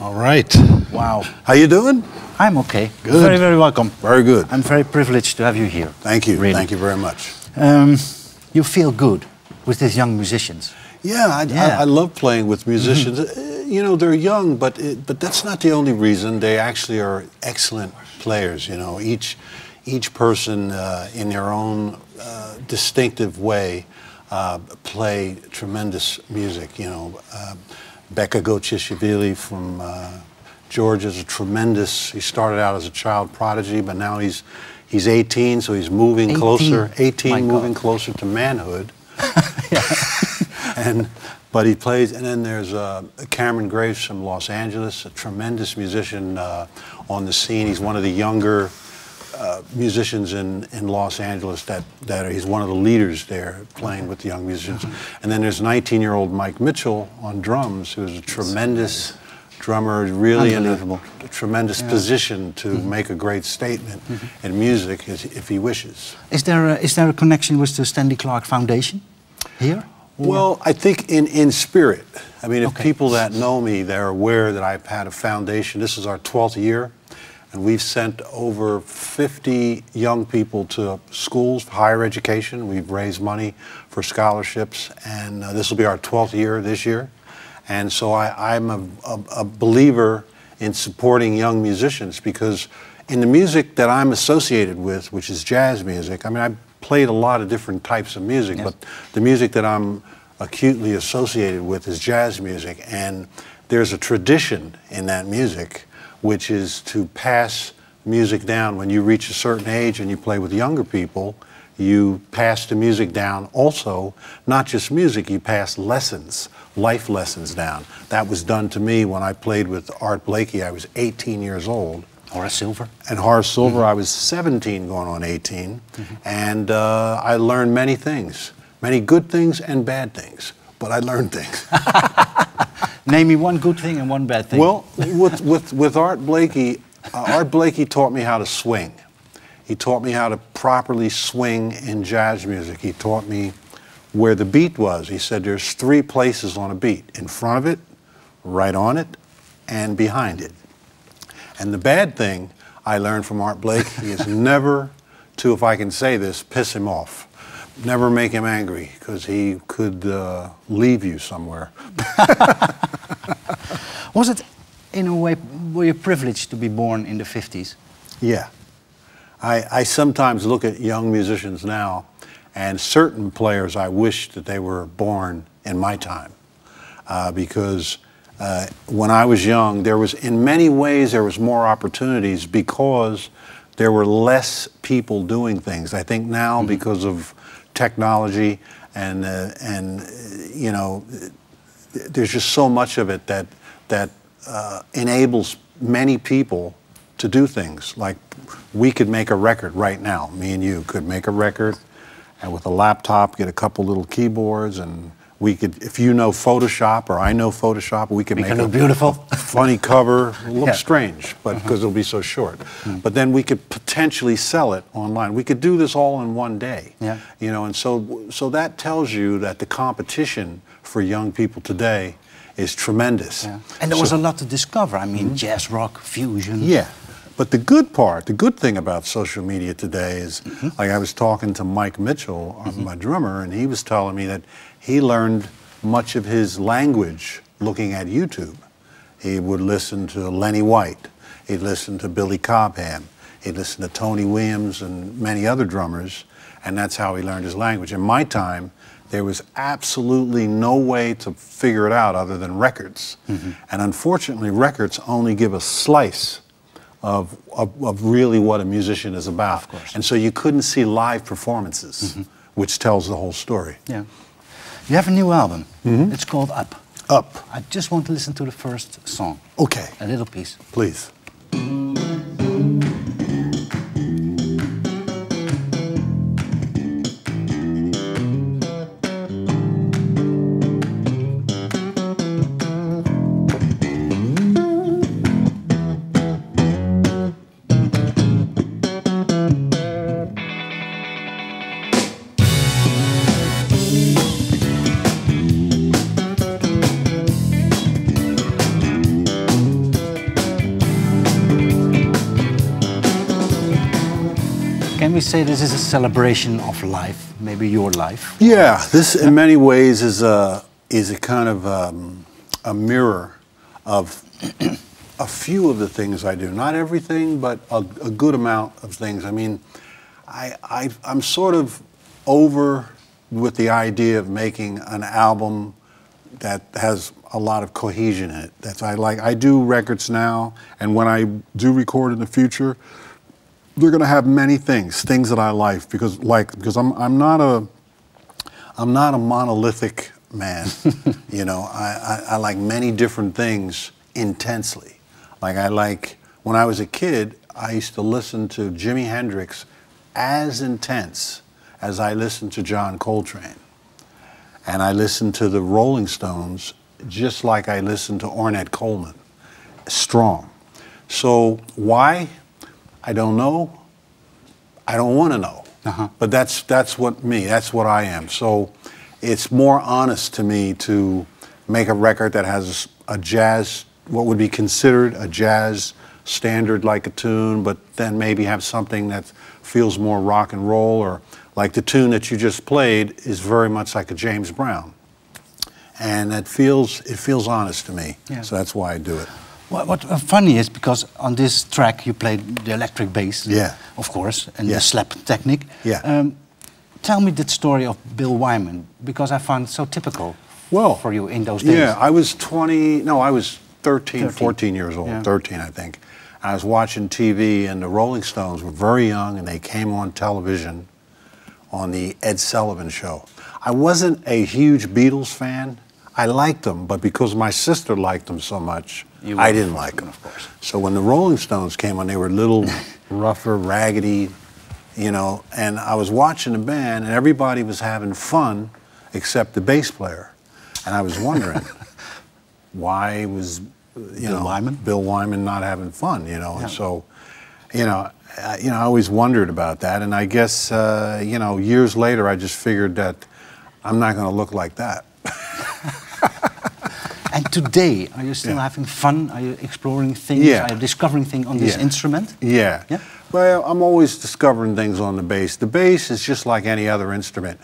All right. Wow. How you doing? I'm okay. Good. You're very, very welcome. Very good. I'm very privileged to have you here. Thank you. Really. Thank you very much. You feel good with these young musicians. Yeah, I love playing with musicians. Mm-hmm. You know, they're young, but that's not the only reason. They actually are excellent players. You know, each person in their own distinctive way play tremendous music. You know, Becca Gochishvili from Georgia is a tremendous. He started out as a child prodigy, but now he's 18, so he's moving 18. Closer. 18, my moving God. Closer to manhood. Yeah. But he plays, and then there's Cameron Graves from Los Angeles, a tremendous musician on the scene. He's one of the younger musicians in Los Angeles he's one of the leaders there, playing with the young musicians. And then there's 19-year-old Mike Mitchell on drums, who's a tremendous drummer, really in a tremendous position to make a great statement in music if he wishes. Is there a connection with the Stanley Clarke Foundation here? Well, I think in spirit. I mean, if people that know me, they're aware that I've had a foundation. This is our 12th year, and we've sent over 50 young people to schools, higher education. We've raised money for scholarships, and this will be our 12th year this year. And so I'm a believer in supporting young musicians, because in the music that I'm associated with, which is jazz music, I mean, I played a lot of different types of music, but the music that I'm acutely associated with is jazz music, and there's a tradition in that music, which is to pass music down. When you reach a certain age and you play with younger people, you pass the music down. Also, not just music, you pass lessons, life lessons down. That was done to me when I played with Art Blakey. I was 18 years old. Horace Silver. And Horace Silver, I was 17 going on 18, and I learned many things, many good things and bad things, but I learned things. Name me one good thing and one bad thing. Well, with Art Blakey taught me how to swing. He taught me how to properly swing in jazz music. He taught me where the beat was. He said there's three places on a beat: in front of it, right on it, and behind it. And the bad thing I learned from Art Blakey is never to, if I can say this, piss him off. Never make him angry, because he could leave you somewhere. Was it, in a way, were you privileged to be born in the 50s? Yeah. I sometimes look at young musicians now, and certain players I wish that they were born in my time, because when I was young, in many ways there was more opportunities, because there were less people doing things. I think now, because of technology and you know, there's just so much of it that enables many people to do things. Like, we could make a record right now. Me and you could make a record, and with a laptop, get a couple little keyboards, and we could, if you know Photoshop or I know Photoshop, we can make a beautiful, funny cover. It'll look strange, but because it'll be so short. But then we could potentially sell it online. We could do this all in one day. Yeah. You know, and so that tells you that the competition for young people today is tremendous. Yeah. And there was a lot to discover. I mean, jazz, rock, fusion. Yeah. But the good thing about social media today is, like I was talking to Mike Mitchell, my drummer, and he was telling me that he learned much of his language looking at YouTube. He would listen to Lenny White. He'd listen to Billy Cobham. He'd listen to Tony Williams and many other drummers, and that's how he learned his language. In my time, there was absolutely no way to figure it out other than records. And unfortunately, records only give a slice of really what a musician is about. Of course. And so you couldn't see live performances, which tells the whole story. Yeah. You have a new album. It's called Up. Up. I just want to listen to the first song. Okay. A little piece. Please. maybe say this is a celebration of life, maybe your life? Yeah, this in many ways is a kind of a mirror of a few of the things I do. Not everything, but a good amount of things. I mean, I'm sort of over with the idea of making an album that has a lot of cohesion in it. That's I like. I do records now, and when I do record in the future, they're going to have many things that I like, because I'm not a monolithic man. You know, I like many different things intensely. Like when I was a kid, I used to listen to Jimi Hendrix as intense as I listened to John Coltrane. And I listened to the Rolling Stones just like I listened to Ornette Coleman, strong. So why? I don't know. I don't want to know. But that's what me. That's what I am. So it's more honest to me to make a record that has a jazz, what would be considered a jazz standard like a tune, but then maybe have something that feels more rock and roll, or like the tune that you just played is very much like a James Brown. And it feels honest to me. Yeah. So that's why I do it. Well, what's funny is because on this track you played the electric bass, yeah, of course, and yeah, the slap technique. Yeah. Tell me that story of Bill Wyman, because I found it so typical for you in those days. Yeah, I was 13, 14 years old, yeah. 13 I think. I was watching TV, and the Rolling Stones were very young, and they came on television on the Ed Sullivan show. I wasn't a huge Beatles fan. I liked them, but because my sister liked them so much, I didn't like them, of course. So when the Rolling Stones came on, they were a little rougher, raggedy, you know, and I was watching the band, and everybody was having fun except the bass player. And I was wondering, why was Bill Wyman not having fun, you know? Yeah. And so, you know, I always wondered about that, and I guess, you know, years later I just figured that I'm not going to look like that. And today, are you still having fun? Are you exploring things? Yeah. Are you discovering things on this instrument? Yeah. Yeah. Well, I'm always discovering things on the bass. The bass is just like any other instrument.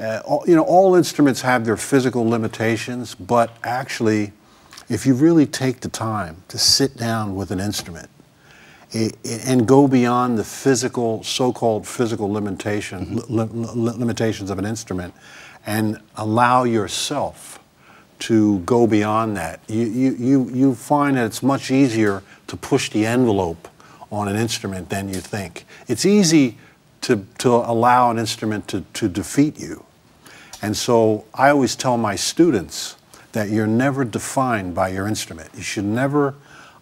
You know, all instruments have their physical limitations, but actually, if you really take the time to sit down with an instrument and go beyond the physical, so-called physical limitation, limitations of an instrument, and allow yourself to go beyond that, you find that it's much easier to push the envelope on an instrument than you think. It's easy to allow an instrument to defeat you. And so I always tell my students that you're never defined by your instrument. You should never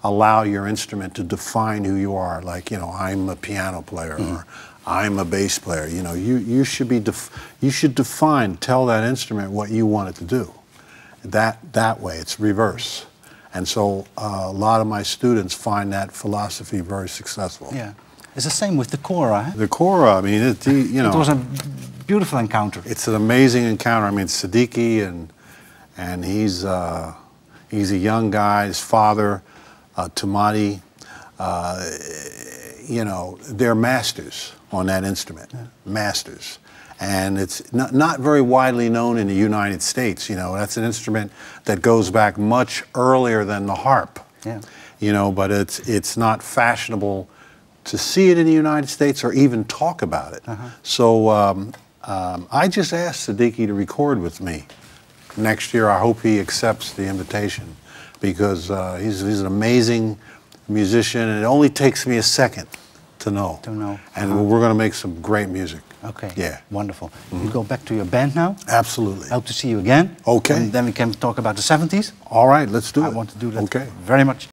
allow your instrument to define who you are. Like, you know, I'm a piano player, or I'm a bass player. You know, you should define, tell that instrument what you want it to do. That way, it's reverse. And so a lot of my students find that philosophy very successful. Yeah, it's the same with the Kora. The Kora, I mean, it was a beautiful encounter. It's an amazing encounter. I mean, Siddiqui, and he's a young guy. His father, Tamati, you know, they're masters on that instrument, masters. And it's not very widely known in the United States, you know. That's an instrument that goes back much earlier than the harp, you know, but it's not fashionable to see it in the United States or even talk about it. So I just asked Siddiqui to record with me next year. I hope he accepts the invitation, because he's an amazing musician, and it only takes me a second to know. And we're going to make some great music. Okay. Yeah. Wonderful. You go back to your band now? Absolutely. I hope to see you again. Okay. And then we can talk about the 70s. All right, let's do it. I want to do that very much.